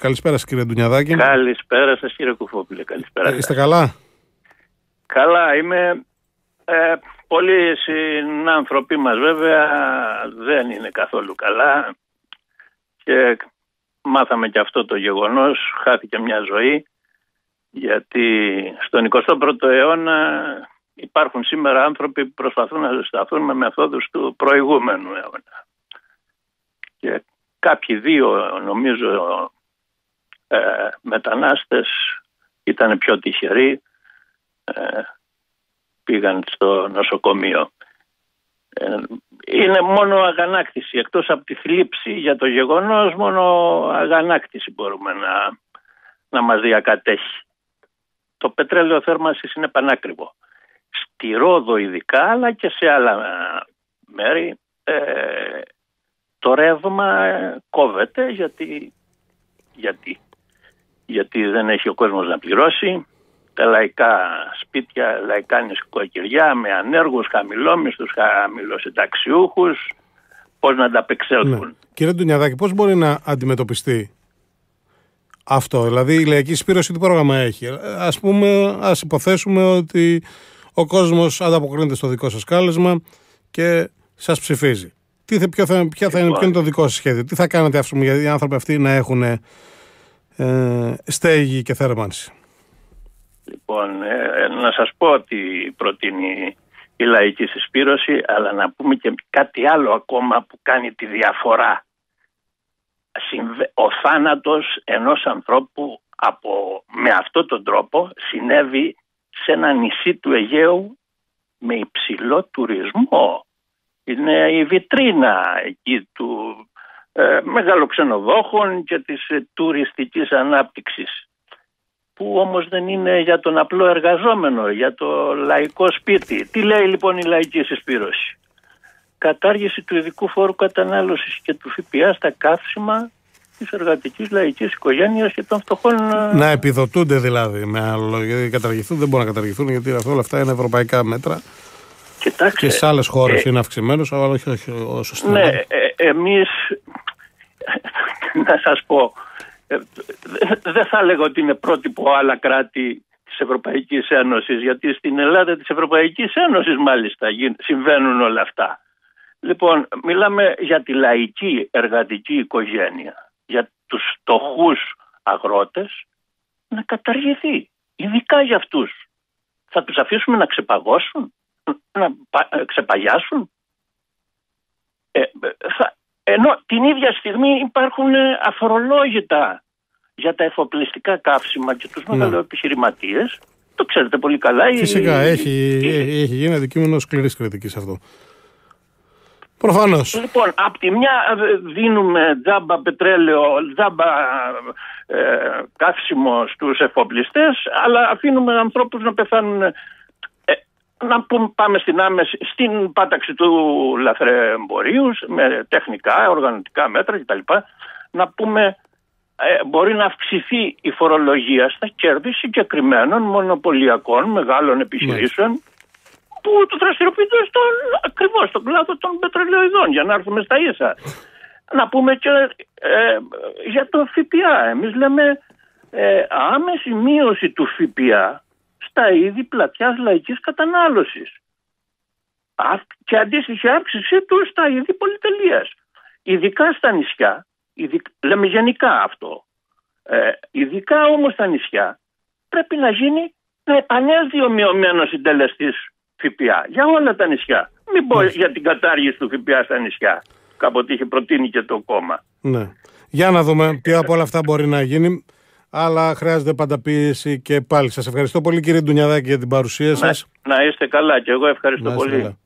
Καλησπέρα σας, κύριε Ντουνιαδάκη. Καλησπέρα σας, κύριε Κουφόπλη. Καλησπέρα. Είστε καλά? Καλά είμαι. Πολλοί συνάνθρωποι μας βέβαια δεν είναι καθόλου καλά και μάθαμε και αυτό το γεγονός. Χάθηκε μια ζωή, γιατί στον 21ο αιώνα υπάρχουν σήμερα άνθρωποι που προσπαθούν να ζεσταθούν με μεθόδους του προηγούμενου αιώνα. Και κάποιοι δύο, νομίζω, μετανάστες ήταν πιο τυχεροί, πήγαν στο νοσοκομείο. Είναι μόνο αγανάκτηση, εκτός από τη θλίψη για το γεγονός, μόνο αγανάκτηση μπορούμε να μας διακατέχει. Το πετρέλαιο θέρμανσης είναι πανάκριβο. Στη Ρόδο ειδικά, αλλά και σε άλλα μέρη, το ρεύμα κόβεται γιατί δεν έχει ο κόσμος να πληρώσει. Τα λαϊκά σπίτια, λαϊκά νοικοκυριά με ανέργους, χαμηλόμισθους, χαμηλοσυνταξιούχους, πώς να ανταπεξέλθουν. Ναι. Κύριε Ντουνιαδάκη, πώς μπορεί να αντιμετωπιστεί αυτό? Δηλαδή η λαϊκή συσπήρωση τι πρόγραμμα έχει? Ας πούμε, ας υποθέσουμε ότι ο κόσμος ανταποκρίνεται στο δικό σας κάλεσμα και σας ψηφίζει. Ποιο είναι το δικό σας σχέδιο? Τι θα κάνετε για οι άνθρωποι αυτοί να έχουν στέγη και θέρμανση? Λοιπόν, να σας πω ότι προτείνει η λαϊκή συσπήρωση, αλλά να πούμε και κάτι άλλο ακόμα που κάνει τη διαφορά. Ο θάνατος ενός ανθρώπου με αυτόν τον τρόπο συνέβη σε ένα νησί του Αιγαίου με υψηλό τουρισμό. Είναι η βιτρίνα εκεί του μεγαλοξενοδόχων και της τουριστικής ανάπτυξης, που όμως δεν είναι για τον απλό εργαζόμενο, για το λαϊκό σπίτι. Τι λέει λοιπόν η λαϊκή συσπήρωση? Κατάργηση του ειδικού φόρου κατανάλωσης και του ΦΠΑ στα καύσιμα της εργατικής λαϊκής οικογένειας και των φτωχών. Να επιδοτούνται δηλαδή, με άλλο λόγο, γιατί καταργηθούν, δεν μπορούν να καταργηθούν, γιατί όλα αυτά είναι ευρωπαϊκά μέτρα. Κοιτάξτε, και σε άλλες χώρες είναι αυξημένος, αλλά όχι όσο στην Ελλάδα. Ναι, εμείς, να σας πω, δεν θα λέγω ότι είναι πρότυπο άλλα κράτη της Ευρωπαϊκής Ένωσης, γιατί στην Ελλάδα της Ευρωπαϊκής Ένωσης μάλιστα συμβαίνουν όλα αυτά. Λοιπόν, μιλάμε για τη λαϊκή εργατική οικογένεια, για τους φτωχούς αγρότες να καταργηθεί, ειδικά για αυτούς. Θα τους αφήσουμε να ξεπαγώσουν, να ξεπαγιάσουν? Ενώ την ίδια στιγμή υπάρχουν αφορολόγητα για τα εφοπλιστικά καύσιμα και τους μεγαλοεπιχειρηματίες. Το ξέρετε πολύ καλά. Φυσικά, έχει γίνει αντικείμενο σκληρής κριτικής αυτό. Προφανώς. Λοιπόν, απ' τη μια δίνουμε τζάμπα πετρέλαιο, τζάμπα καύσιμο στους εφοπλιστές, αλλά αφήνουμε ανθρώπους να πεθάνουν. Να πάμε στην πάταξη του λαθρεμπορίου με τεχνικά, οργανωτικά μέτρα κτλ. Να πούμε, μπορεί να αυξηθεί η φορολογία στα κέρδη συγκεκριμένων μονοπωλιακών μεγάλων επιχειρήσεων που το δραστηριοποιούνται ακριβώς στον κλάδο των πετρελαιοειδών, για να έρθουμε στα ίσα. Να πούμε και για το ΦΠΑ. Εμείς λέμε άμεση μείωση του ΦΠΑ τα είδη πλατιάς λαϊκής κατανάλωσης και αντίστοιχη αύξησή του στα είδη πολυτελείας. Ειδικά στα νησιά, λέμε γενικά αυτό, ειδικά όμως στα νησιά πρέπει να γίνει επανέλθει ο μειωμένος συντελεστής ΦΠΑ για όλα τα νησιά. Μην πω για την κατάργηση του ΦΠΑ στα νησιά, κάποτε είχε προτείνει και το κόμμα. Ναι. Για να δούμε ποια από όλα αυτά μπορεί να γίνει. Αλλά χρειάζεται πάντα πίεση και πάλι. Σας ευχαριστώ πολύ, κύριε Ντουνιαδάκη, για την παρουσία σας. Να είστε καλά, και εγώ ευχαριστώ πολύ. Καλά.